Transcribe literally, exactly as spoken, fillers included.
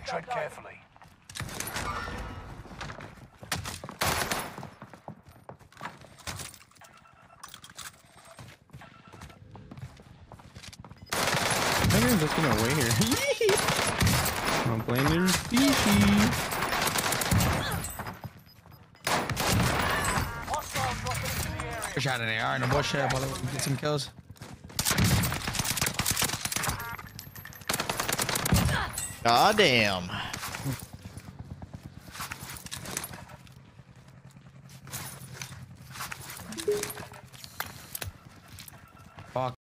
Tread carefully. I think I'm just gonna wait here. I'm playing their species. Shot an A R in a bush there, brother. Get some kills. God damn. Fuck.